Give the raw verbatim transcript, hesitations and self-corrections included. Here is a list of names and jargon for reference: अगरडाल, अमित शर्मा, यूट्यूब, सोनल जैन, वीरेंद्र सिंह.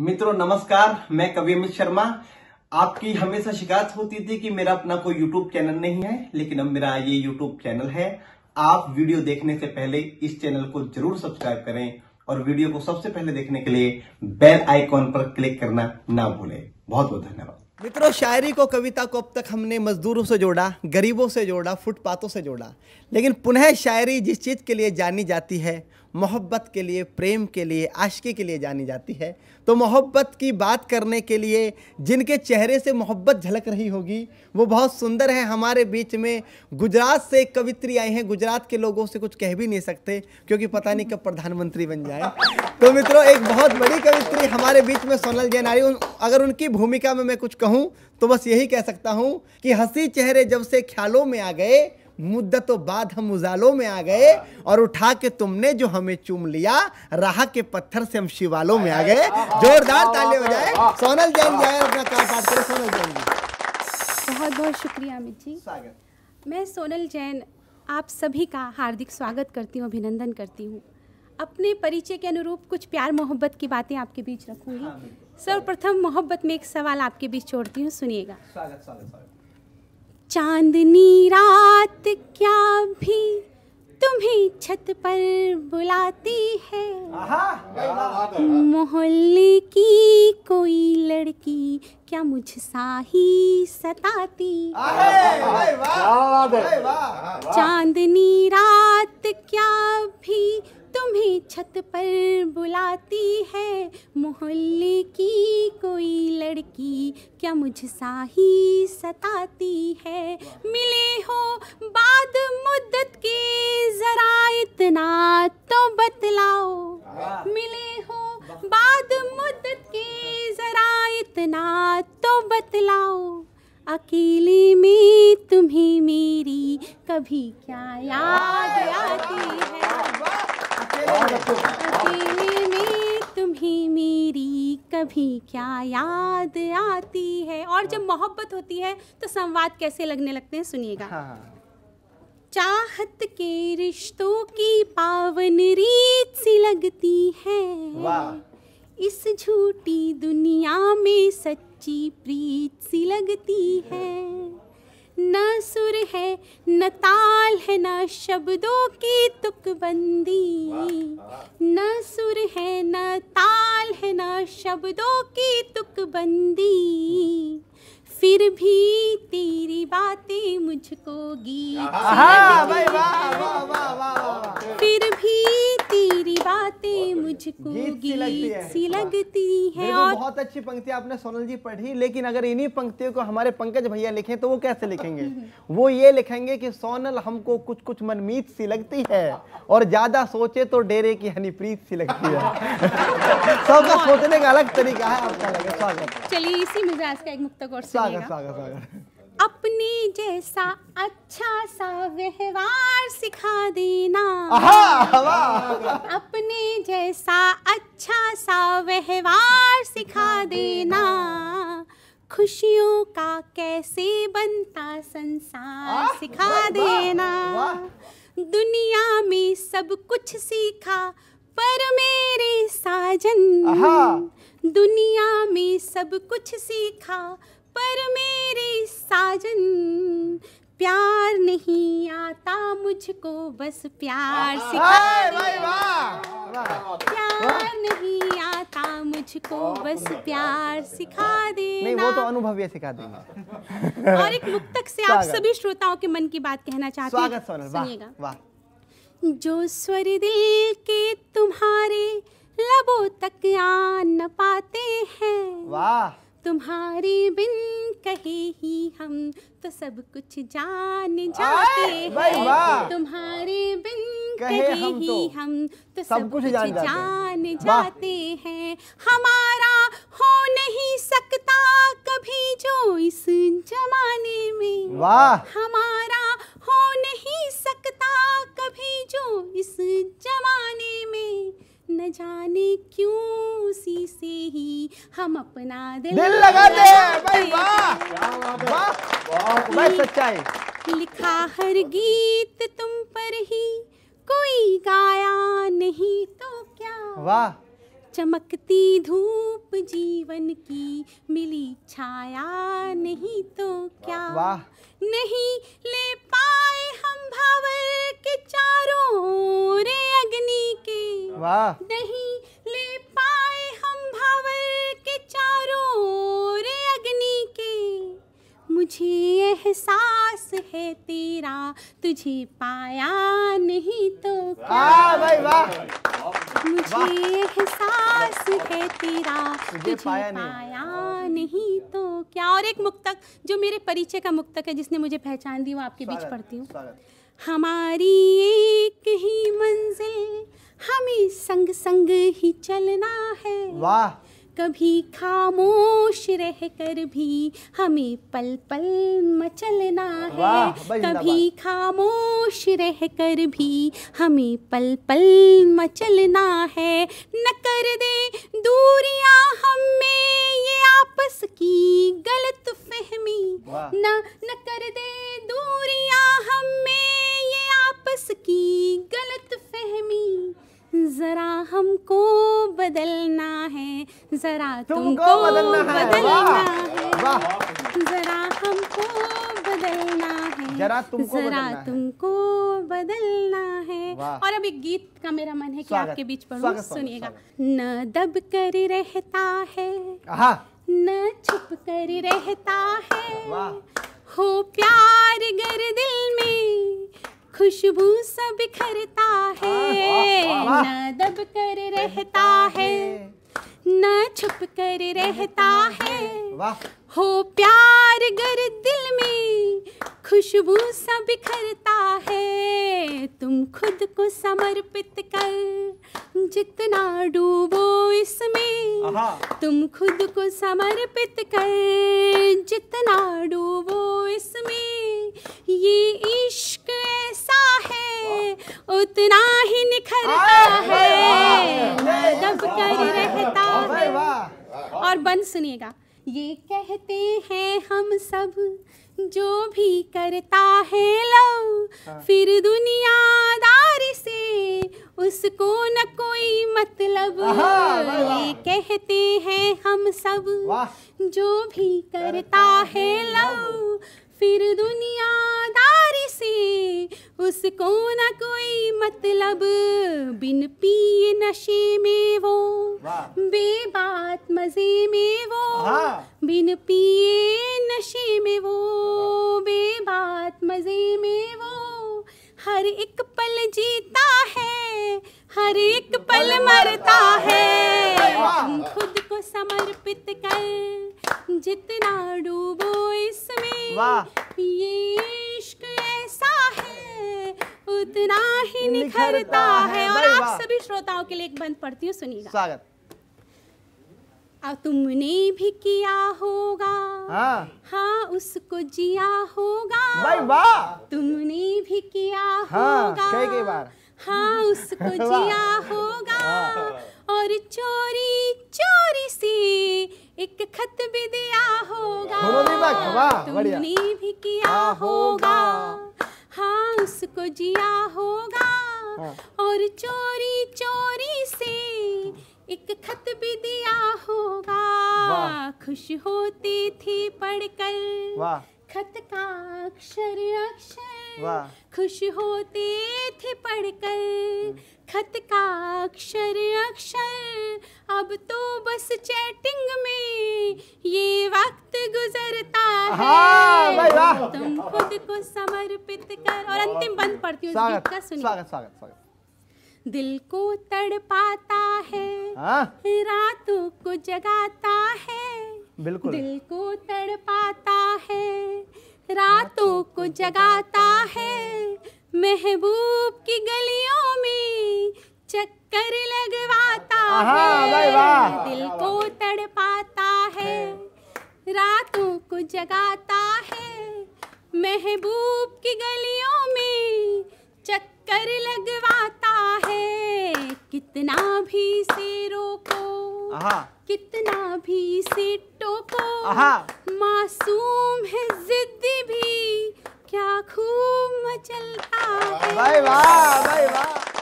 मित्रों नमस्कार, मैं कवि अमित शर्मा। आपकी हमेशा शिकायत होती थी कि मेरा अपना कोई यूट्यूब चैनल नहीं है, लेकिन अब मेरा ये यूट्यूब चैनल है। आप वीडियो देखने से पहले इस चैनल को जरूर सब्सक्राइब करें और वीडियो को सबसे पहले देखने के लिए बेल आइकॉन पर क्लिक करना ना भूलें। बहुत बहुत धन्यवाद। मित्रों, शायरी को, कविता को अब तक हमने मजदूरों से जोड़ा, गरीबों से जोड़ा, फुटपाथों से जोड़ा, लेकिन पुनः शायरी जिस चीज़ के लिए जानी जाती है, मोहब्बत के लिए, प्रेम के लिए, आशिकी के लिए जानी जाती है, तो मोहब्बत की बात करने के लिए जिनके चेहरे से मोहब्बत झलक रही होगी वो बहुत सुंदर है। हमारे बीच में गुजरात से एक कवित्री आई हैं। गुजरात के लोगों से कुछ कह भी नहीं सकते क्योंकि पता नहीं कब प्रधानमंत्री बन जाए। तो मित्रों, एक बहुत बड़ी कवित्री हमारे बीच में सोनल जैन आई। अगर उनकी भूमिका में मैं कुछ कहूँ तो बस यही कह सकता हूँ कि हंसी चेहरे जब से ख्यालों में आ गए, मुद्दतों बाद हम उजालों में आ गए, और उठा के तुमने जो हमें चूम लिया, राह के पत्थर से हम शिवालों में आ गए। जोरदार ताली हो जाए। सोनल जैन जी आए, अपना काम पाठ करें। सोनल जैन जी, बहुत बहुत शुक्रिया अमित जी। स्वागत। मैं सोनल जैन आप सभी का हार्दिक स्वागत करती हूँ, अभिनंदन करती हूँ। अपने परिचय के अनुरूप कुछ प्यार मोहब्बत की बातें आपके बीच रखूँगी। सर्वप्रथम मोहब्बत में एक सवाल आपके बीच छोड़ती हूँ, सुनिएगा। चांदनी रात क्या भी तुम्हें छत पर बुलाती है, मोहल्ले की कोई लड़की क्या मुझसा ही सताती है। चांदनी रात क्या भी तुम्हें छत पर बुलाती है, मोहल्ले की कोई लड़की क्या मुझसा ही सताती है। मिले हो बाद मुद्दत के जरा इतना तो बतलाओ, मिले हो बाद मुद्दत के जरा इतना तो बतलाओ, अकेले में तुम्हें मेरी कभी क्या याद आती है। अकेले में तुम्हें मेरी कभी क्या याद आती है। और जब मोहब्बत होती है तो संवाद कैसे लगने लगते हैं, सुनिएगा। हाँ। चाहत के रिश्तों की पावन रीत सी लगती है, इस झूठी दुनिया में सच्ची प्रीत सी लगती है। न सुर है न ताल है न शब्दों की तुकबंदी, न सुर है न ताल है न शब्दों की तुकबंदी, फिर भी तेरी बातें मुझको गीत सी, फिर भी तेरी बातें मुझको गीत सी लगती है। और बहुत अच्छी पंक्ति आपने सोनल जी पढ़ी, लेकिन अगर इन्हीं पंक्तियों को हमारे पंकज भैया लिखें तो वो कैसे लिखेंगे? वो ये लिखेंगे कि सोनल हमको कुछ कुछ मनमीत सी लगती है, और ज्यादा सोचे तो डेरे की हनीप्रीत सी लगती है। सबका सोचने का अलग तरीका है आपका। चलिए, इसी मिजाज का एक मुक्तक और स्वागत स्वागत स्वागत। अपनी जैसा अच्छा सा व्यवहार सिखा देना, अपने जैसा अच्छा सा व्यवहार सिखा देना, खुशियों का कैसे बनता संसार सिखा देना। दुनिया में सब कुछ सीखा पर मेरे साजन, दुनिया में सब कुछ सीखा पर मेरे साजन, प्यार नहीं आता मुझको बस प्यार सिखा देना, प्यार नहीं आता मुझको बस प्यार सिखा देना। नहीं, वो तो अनुभवी सिखा देंगे। और एक मुक्तक से आप सभी श्रोताओं के मन की बात कहना चाहते हैं, सुनिएगा। जो स्वर दिल के तुम्हारे लबों तक आ न पाते हैं, वाह, तुम्हारे बिन कहे ही हम तो सब कुछ जान जाते हैं, तुम्हारे बिन कहे ही हम तो सब कुछ जान जाते हैं। हमारा हो नहीं सकता कभी जो इस जमाने में, हमारा हो नहीं सकता कभी जो इस जमाने में, न जाने क्यों उसी से ही हम अपना दिल, दिल लगाते हैं। भाई वाह वाह, सच्चाई। लिखा हर गीत तुम पर ही, कोई गाया नहीं तो क्या, वाह। चमकती धूप जीवन की मिली छाया, नहीं तो क्या। वाह। नहीं ले पाए हम भावर के चारों ओर अग्नि के। वाह। नहीं ले पाए हम भावर के चारों ओर अग्नि के। मुझे एहसास है तेरा, तुझे पाया नहीं तो क्या। भाई वाह। मुझे एहसास है तेरा, तुझे पाया नहीं तो क्या। और एक मुक्तक जो मेरे परिचय का मुक्तक है, जिसने मुझे पहचान दी, वो आपके बीच पढ़ती हूँ। हमारी एक ही मंजिल, हमें संग संग ही चलना है। वाह। कभी खामोश रह कर भी हमें पल पल मचलना है। कभी खामोश रह कर भी हमें पल पल मचलना है। न कर दे दूरियां हमें ये आपस की गलत फहमी। न न कर दे दूरियां हमें ये आपस की गलत फहमी। जरा हमको बदलना है, जरा तुमको बदलना है। जरा हमको बदलना है, जरा तुमको बदलना है। और अब एक गीत का मेरा मन है कि आपके बीच पढ़ूं, सुनिएगा। न दब कर रहता है, न छुप कर रहता है, हो प्यार गर दिल में, खुशबू सा बिखरता है। न दब कर रहता है, न छुप कर रहता है, हो प्यार गर दिल में, खुशबू सा बिखरता है। तुम खुद को समर्पित कर जितना डूबो इसमें। तुम खुद को समर्पित कर जितना डूबो इसमें। ये इश्क ऐसा है उतना ही निखरता है। न दब कर रहता है। और बन सुनिएगा। ये कहते हैं हम सब, जो भी करता है लव, फिर दुनियादारी से उसको न कोई मतलब। ये कहते हैं हम सब, जो भी करता है लव, फिर दुनियादारी से उसको न कोई मतलब। बिन पिए नशे में वो, बेबात मजे में वो। बिन पिए नशे में वो, बेबात मजे में वो। हर एक पल जीता है, हर एक पल मरता है। तुम खुद को समर्पित कर जितना डूबो इसमें। ये इश्क ऐसा है उतना ही निखरता है। और आप सभी श्रोताओं के लिए एक बंद पढ़ती हूँ, सुनिएगा। स्वागत। अब तुमने भी किया होगा, हाँ उसको जिया होगा। तुमने भी किया होगा, कई बार हाँ उसको जिया होगा। और चोरी चोरी से एक खत भी दिया होगा। तुमने भी किया होगा, हाँ उसको जिया होगा। और चोरी चोरी से एक खत भी दिया होगा। खुश होते थे पढ़कर खत का अक्षर अक्षर। खुश होते थे पढ़कर खत का अक्षर अक्षर। अब तो बस चैटिंग में ये वक्त गुजरता है। तुम खुद को समर्पित कर। और अंतिम बंद पढ़ती हूँ, गीत का सुनिए। दिल को तड़पाता है, रातों को जगाता है। बिल्कुल। दिल को तड़पाता है, रातों को जगाता है। महबूब की गलियों में चक्कर लगवाता है। दिल को तड़पाता है, रातों को जगाता है। महबूब की गलियों में चक्कर लगवाता है। कितना भी से रोको, कितना भी इसे टोको, मासूम है जिद्दी भी, क्या खूब मचलता है। भाई वाह, भाई वाह।